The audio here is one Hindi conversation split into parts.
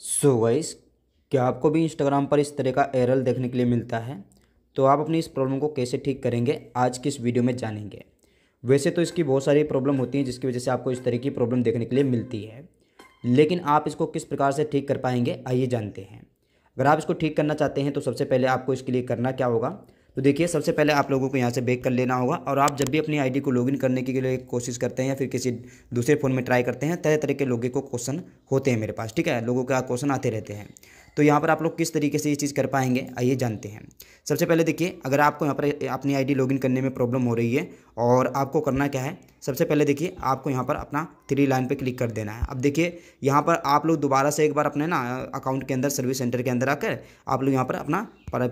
सो गाइस, क्या आपको भी इंस्टाग्राम पर इस तरह का एरर देखने के लिए मिलता है? तो आप अपनी इस प्रॉब्लम को कैसे ठीक करेंगे आज की इस वीडियो में जानेंगे। वैसे तो इसकी बहुत सारी प्रॉब्लम होती है जिसकी वजह से आपको इस तरह की प्रॉब्लम देखने के लिए मिलती है, लेकिन आप इसको किस प्रकार से ठीक कर पाएंगे आइए जानते हैं। अगर आप इसको ठीक करना चाहते हैं तो सबसे पहले आपको इसके लिए करना क्या होगा, तो देखिए सबसे पहले आप लोगों को यहाँ से बैक कर लेना होगा। और आप जब भी अपनी आईडी को लॉगिन करने के लिए कोशिश करते हैं या फिर किसी दूसरे फ़ोन में ट्राई करते हैं, तरह तरह के लोगों को क्वेश्चन होते हैं मेरे पास, ठीक है, लोगों का क्वेश्चन आते रहते हैं। तो यहाँ पर आप लोग किस तरीके से ये चीज़ कर पाएंगे आइए जानते हैं। सबसे पहले देखिए, अगर आपको यहाँ पर अपनी आईडी लॉगिन करने में प्रॉब्लम हो रही है और आपको करना क्या है, सबसे पहले देखिए आपको यहाँ पर अपना 3 लाइन पे क्लिक कर देना है। अब देखिए यहाँ पर आप लोग दोबारा से एक बार अपने ना अकाउंट के अंदर सर्विस सेंटर के अंदर आकर आप लोग यहाँ पर अपना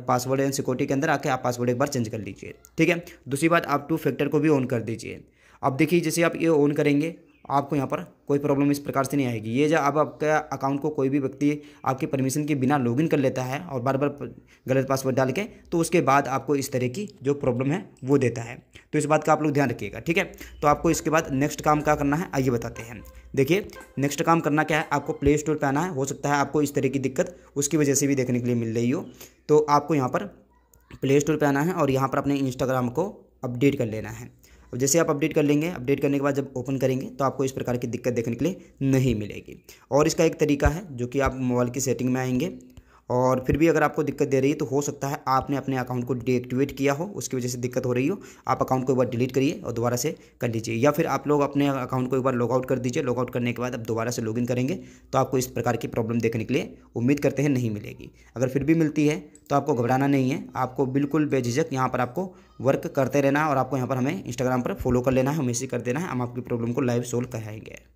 पासवर्ड एंड सिक्योरिटी के अंदर आकर आप पासवर्ड एक बार चेंज कर लीजिए, ठीक है। दूसरी बात, आप 2 फैक्टर को भी ऑन कर दीजिए। अब देखिए जैसे आप ये ऑन करेंगे आपको यहाँ पर कोई प्रॉब्लम इस प्रकार से नहीं आएगी। ये जब अब आपका अकाउंट को कोई भी व्यक्ति आपकी परमिशन के बिना लॉगिन कर लेता है और बार बार गलत पासवर्ड डाल के, तो उसके बाद आपको इस तरह की जो प्रॉब्लम है वो देता है। तो इस बात का आप लोग ध्यान रखिएगा, ठीक है। तो आपको इसके बाद नेक्स्ट काम क्या करना है आइए बताते हैं। देखिए नेक्स्ट काम करना क्या है, आपको प्ले स्टोर पर आना है। हो सकता है आपको इस तरह की दिक्कत उसकी वजह से भी देखने के लिए मिल रही हो, तो आपको यहाँ पर प्ले स्टोर पर आना है और यहाँ पर अपने इंस्टाग्राम को अपडेट कर लेना है। अब जैसे आप अपडेट कर लेंगे, अपडेट करने के बाद जब ओपन करेंगे तो आपको इस प्रकार की दिक्कत देखने के लिए नहीं मिलेगी। और इसका एक तरीका है जो कि आप मोबाइल की सेटिंग में आएंगे और फिर भी अगर आपको दिक्कत दे रही है तो हो सकता है आपने अपने अकाउंट को डीएक्टिवेट किया हो, उसकी वजह से दिक्कत हो रही हो। आप अकाउंट को एक बार डिलीट करिए और दोबारा से कर लीजिए, या फिर आप लोग अपने अकाउंट को एक बार लॉगआउट कर दीजिए। लॉगआउट करने के बाद आप दोबारा से लॉगिन करेंगे तो आपको इस प्रकार की प्रॉब्लम देखने के लिए उम्मीद करते हैं नहीं मिलेगी। अगर फिर भी मिलती है तो आपको घबराना नहीं है, आपको बिल्कुल बेझिझक यहाँ पर आपको वर्क करते रहना है और आपको यहाँ पर हमें इंस्टाग्राम पर फॉलो कर लेना है, हमें इसी कर देना है। हम आपकी प्रॉब्लम को लाइव सोल्व कराएंगे।